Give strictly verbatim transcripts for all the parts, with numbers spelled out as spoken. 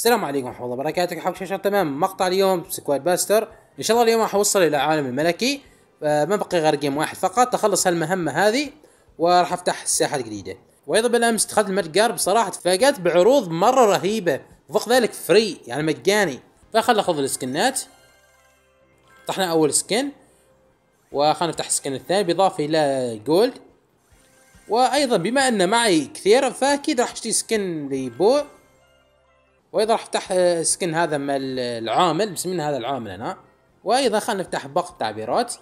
السلام عليكم ورحمه الله وبركاته. حق شاشه تمام. مقطع اليوم سكواد باستر، ان شاء الله اليوم راح اوصل الى عالم الملكي، ما بقي غير جيم واحد فقط اخلص هالمهمه هذه وراح افتح الساحه الجديده. وايضا بالامس دخلت المتجر، بصراحه تفاجات بعروض مره رهيبه وفوق ذلك فري يعني مجاني، فخلنا ناخذ السكنات. طحنا اول سكن وخلنا نفتح السكن الثاني بالاضافه الى جولد، وايضا بما ان معي كثير فاكيد راح اشتري سكن لبو، وايضا راح افتح سكن هذا مال العامل، مسمينه هذا العامل انا. وايضا خلنا نفتح باقة تعبيرات.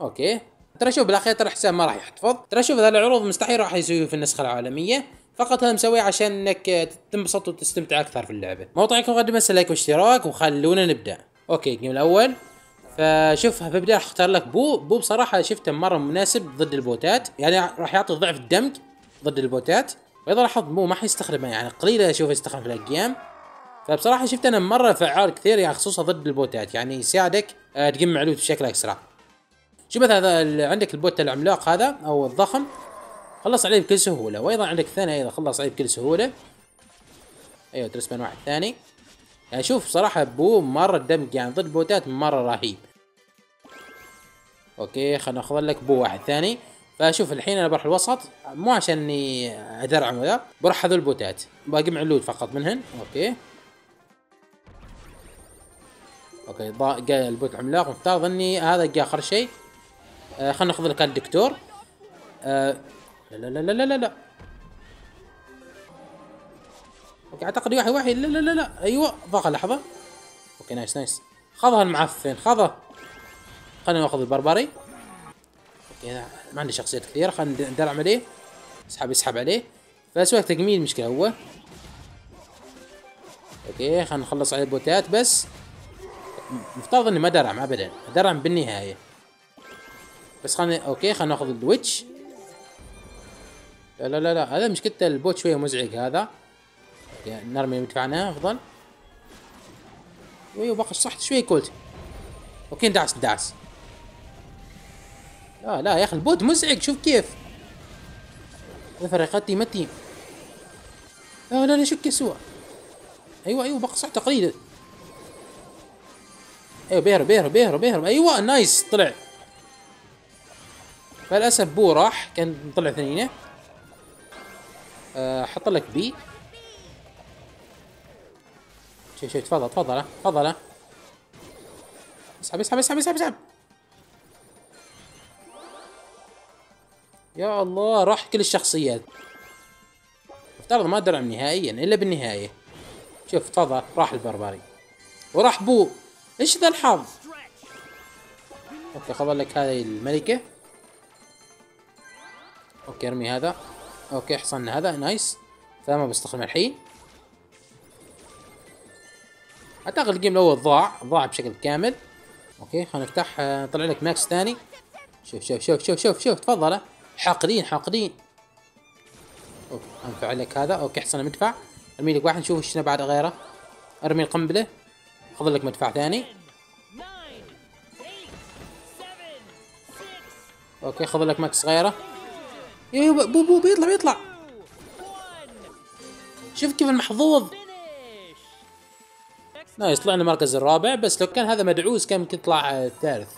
اوكي ترى شوف بالاخير ترى الحساب ما راح يحتفظ، ترى شوف هذا العروض مستحيل راح يسويه في النسخه العالميه، فقط هذا مسويه عشان انك تنبسط وتستمتع اكثر في اللعبه. موقعكم مقدما لايك واشتراك وخلونا نبدا. اوكي الجيم الاول، فشوف في البدايه راح اختار لك بو. بو بصراحه شفته مره مناسب ضد البوتات، يعني راح يعطي ضعف الدمج ضد البوتات، وايضا لاحظ مو ما حيستخدمه يعني قليل اشوفه يستخدم في الاجيام، فبصراحه شفت انا مره فعال كثير يعني خصوصا ضد البوتات، يعني يساعدك تجمع لوت بشكل اسرع. شوف مثلا هذا عندك البوت العملاق هذا او الضخم، خلص عليه بكل سهوله، وايضا عندك الثاني ايضا خلص عليه بكل سهوله. ايوه ترسبان واحد ثاني. يعني شوف صراحه بو مره الدمج يعني ضد بوتات مره رهيب. اوكي خلنا ناخذ لك بو واحد ثاني. فشوف الحين انا بروح الوسط مو عشان اني ادرعم ولا، بروح هذول البوتات بجمع اللوت فقط منهن. اوكي اوكي جاي البوت العملاق، مفترض اني هذا جاي اخر شيء. آه خلنا ناخذ لك الدكتور. آه لا لا لا لا لا لا اوكي اعتقد واحد واحد لا لا لا لا ايوه ضاق لحظه. اوكي نايس نايس خذها المعفن خذها. خلينا ناخذ البربري. اوكي ما عندي شخصيات كثيره، خلينا ندرعم عليه. اسحب اسحب عليه فاسوي تجميل مشكله هو. اوكي خلينا نخلص على البوتات بس. مفترض اني ما درعم ابدا، درعم بالنهايه بس. خلنا اوكي خلنا ناخذ الويتش. لا لا لا لا هذا مشكلته البوت شويه مزعج هذا. يعني نرمي مدفعنا افضل. ايوه باخذ صحت شويه كولت. اوكي ندعس ندعس. لا لا يا اخي البوت مزعج شوف كيف. فرقتي متي. لا لا لا شو كسوه. ايوه ايوه باخذ صحت قليلا. ايوه بيهرب بيهرب بيهرب بيهرب ايوه نايس طلع. فللاسف بو راح كان طلع ثنينه. حط لك بي. شوف شوف تفضل تفضل تفضل اسحب اسحب اسحب اسحب اسحب. يا الله راح كل الشخصيات. افترض ما درعم نهائيا الا بالنهايه. شوف تفضل راح البربري وراح بو. ايش ذا الحظ. اوكي خذ لك هذه الملكه. اوكي ارمي هذا. اوكي حصلنا هذا نايس. فما بستخدمه الحين. اعتقد الجيم الاول ضاع ضاع بشكل كامل. اوكي خلينا نفتح طلع لك ماكس ثاني. شوف شوف شوف شوف شوف شوف تفضل حاقدين حاقدين. اوكي انفع لك هذا. اوكي حصلنا مدفع. ارمي لك واحد نشوف شنو بعد غيره. ارمي القنبله. خذ لك مدفع ثاني. اوكي خذ لك ماكس غيره. ايوه بو بو بيطلع بيطلع. شوف كيف المحظوظ. نايس طلعنا المركز الرابع، بس لو كان هذا مدعوس كان ممكن يطلع الثالث.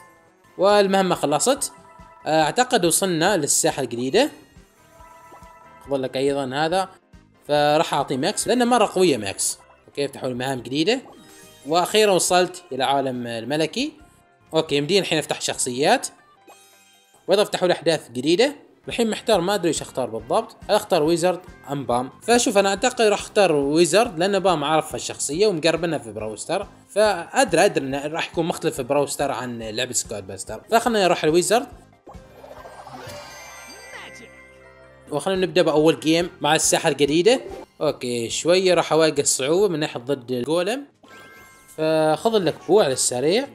والمهمة خلصت. اعتقد وصلنا للساحة الجديدة. خذ لك ايضا هذا. فراح اعطيه ماكس لانه مرة قوية ماكس. اوكي افتحوا لي مهام جديدة. واخيرا وصلت الى عالم الملكي. اوكي يمديني الحين افتح شخصيات. وايضا افتحوا لي احداث جديدة. الحين محتار ما ادري ايش اختار بالضبط، هل اختار ويزرد ام بام؟ فشوف انا اعتقد راح اختار ويزرد لان بام اعرفها الشخصيه ومقربنا في براوستر، فادري ادري انه راح يكون مختلف في براوستر عن لعبه سكواد باستر، فخلنا نروح الويزرد. وخلنا نبدا باول جيم مع الساحه الجديده. اوكي شويه راح اواجه صعوبه من ناحيه ضد الجولم. فخذ لك بو على السريع.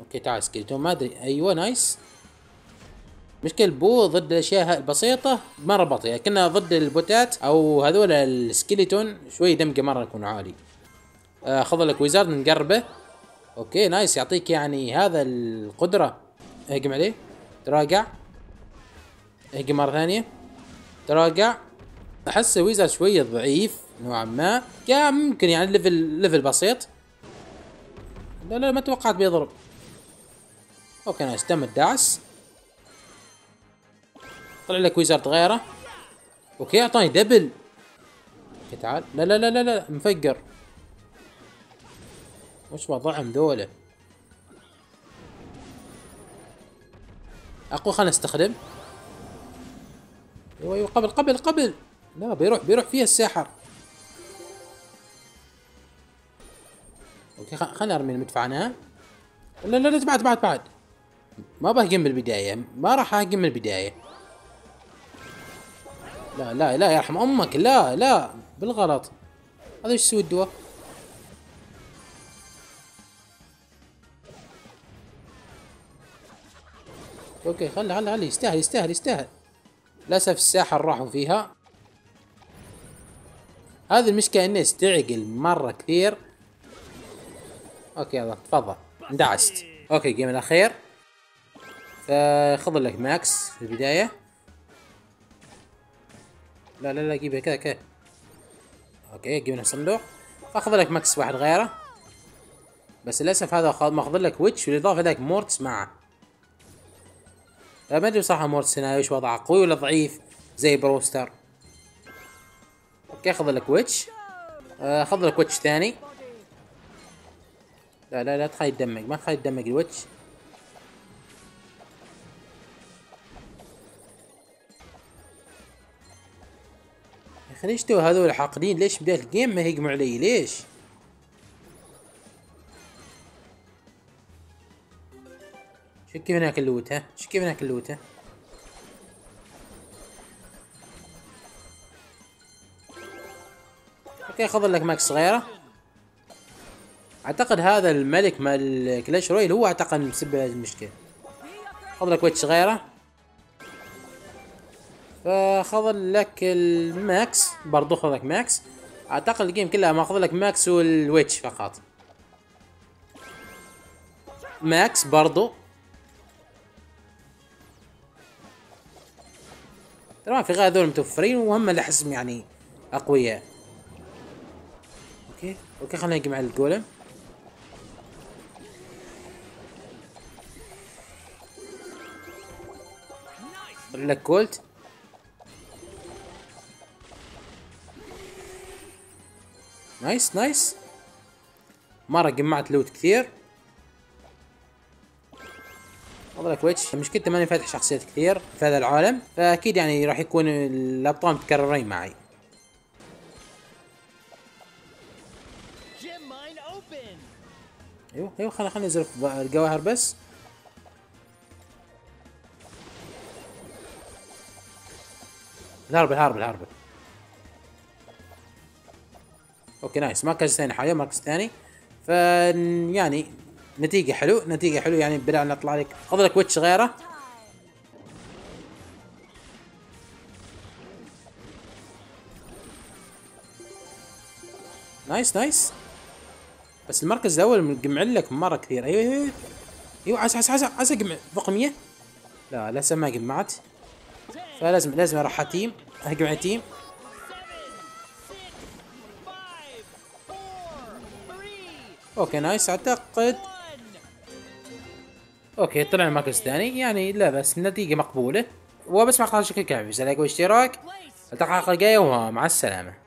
اوكي تعال سكيلتون ما ادري ايوه نايس. مشكلة بو ضد الاشياء البسيطة مرة بطيئة، كنا ضد البوتات او هذول السكيلتون شوي دمجه مرة يكون عالي. آه خذ لك ويزارد نقربه. اوكي نايس يعطيك يعني هذا القدرة. اهجم عليه تراجع. اهجم مرة ثانية تراجع. احس ويزارد شوية ضعيف نوعا ما، يا ممكن يعني ليفل ليفل بسيط. لا لا ما توقعت بيضرب. اوكي نايس، تم الدعس. طلع لك ويزارد غيره. اوكي اعطاني دبل. اوكي تعال، لا لا لا لا مفقر. وش وضعهم ذولا؟ اقوى خلنا نستخدم. ايوه ايوه قبل قبل قبل. لا بيروح بيروح فيها الساحر. اوكي خلنا نرمي المدفعنة. لا لا لا بعد بعد بعد. ما بهجم من البداية، ما راح اهجم من البداية. لا لا لا يرحم امك، لا لا بالغلط. هذا ايش يسوي الدواء؟ اوكي خلي خلي خلي، يستاهل يستاهل يستاهل. للاسف الساحر راحوا فيها. هذه المشكلة انه يستعجل مرة كثير. اوكي يلا تفضل اندعست. اوكي الجيم الاخير. فخذ لك ماكس في البداية. لا لا لا جيبها كذا كذا. اوكي جيب لنا صندوق. فاخذ لك ماكس واحد غيره. بس للاسف هذا ماخذ لك ويتش بالاضافة ذاك مورتس معه. ما ادري صراحة مورتس هنا ايش وضعه، قوي ولا ضعيف زي بروستر. اوكي اخذ لك ويتش. اخذ لك ويتش ثاني. لا لا لا تخلي يتدمج، ما تخلي يتدمج الويتش. يا اخي ليش تو هذول حاقدين؟ ليش بداية الجيم ما يهجموا علي؟ ليش؟ شكي من هناك اللوت، ها شكي من هناك اللوت. ها اوكي خذ لك ماكس صغيرة. اعتقد هذا الملك مال كلاش رويال هو اعتقد مسبب هذه المشكلة. خذ لك ويتش صغيرة. فخذ لك الماكس برضو، خذ لك ماكس. اعتقد الجيم كلها ماخذ لك ماكس والويتش فقط. ماكس برضو ترى في غاية، هذول متوفرين وهم الحسم يعني اقوياء. اوكي اوكي خلينا نجمع الجولم. طلع لك كولت. نايس نايس، مرة جمعت لوت كثير. خذ لك ويتش. مشكلته ماني فاتح شخصيات كثير في هذا العالم، فاكيد يعني راح يكون الابطال متكررين معي. ايوه ايوه خلينا خلينا نزرف الجواهر بس. الهرب الهرب الهرب. اوكي نايس، مركز ثاني حاليا، مركز ثاني. ف يعني نتيجة حلو، نتيجة حلو يعني بلا نطلع لك. خذ لك ويتش غيره. نايس نايس، بس المركز الاول مجمع لك مرة كثير. ايوه ايوه ايوه عسى عسى عسى عسى جمع فوق مية. لا لسه ما جمعت، فلازم لازم اروح على تيم، اهجم على تيم. اوكي نايس اعتقد. اوكي طلع المركز الثاني، يعني لا بس النتيجة مقبولة. وبس ما اقدر شكل كافي، زي لايك واشتراك. التقى الحلقة الجاية ومع السلامة.